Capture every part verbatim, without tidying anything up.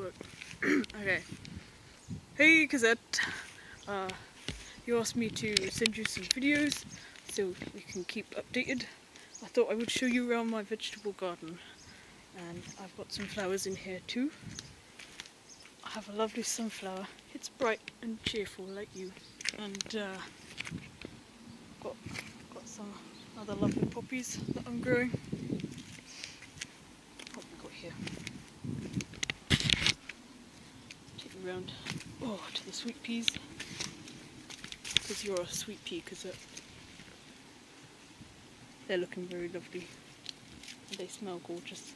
work. Okay. Hey Cosette. Uh, you asked me to send you some videos so we can keep updated. I thought I would show you around my vegetable garden. And I've got some flowers in here too. I have a lovely sunflower. It's bright and cheerful like you. And uh, I've got, got some other lovely poppies that I'm growing. What have we got here? Take you around oh, to the sweet peas. Because you're a sweet pea, because they're looking very lovely. And they smell gorgeous.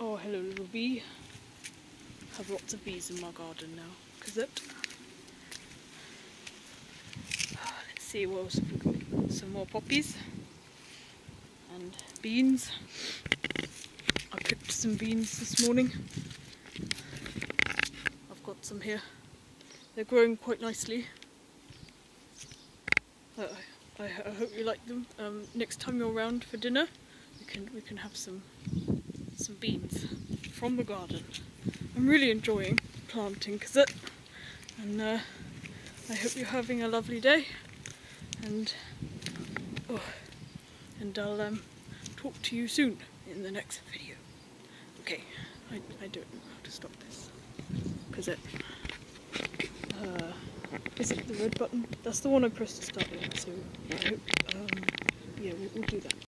Oh, hello little bee. I have lots of bees in my garden now. Cosette. Let's see what else have we got. Some more poppies. And beans. I picked some beans this morning. I've got some here. They're growing quite nicely. Uh, I, I hope you like them. Um, next time you're around for dinner, we can we can have some some beans from the garden. I'm really enjoying planting, Cosette, and uh, I hope you're having a lovely day. And oh, and I'll um, talk to you soon in the next video. Okay, I I don't know how to stop this, Cosette. Uh, Is it the red button? That's the one I pressed to start with, so I hope, um, yeah, we'll, we'll do that.